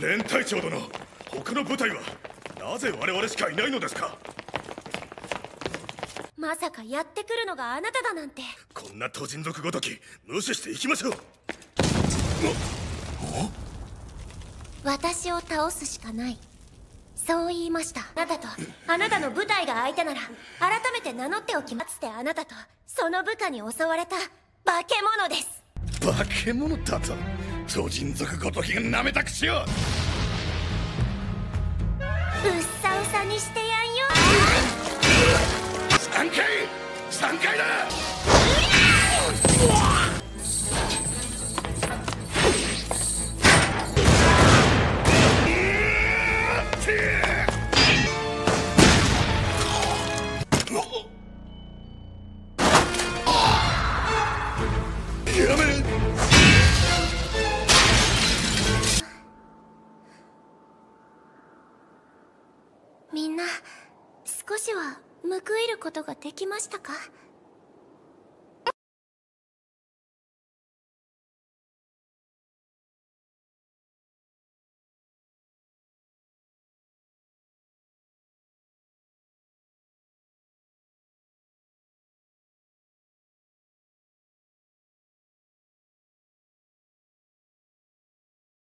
連隊長殿、他の部隊はなぜ我々しかいないのですか？まさかやってくるのがあなただなんて。こんな都人族ごとき無視していきましょう。私を倒すしかない、そう言いました。あなたとあなたの部隊が相手なら改めて名乗っておきます。あなたとその部下に襲われた化け物です。化け物だと？都人族ごときがなめたくしよう。うっさうさにしてやんよ。3回だ。やめる。みんな少しは報いることができましたか？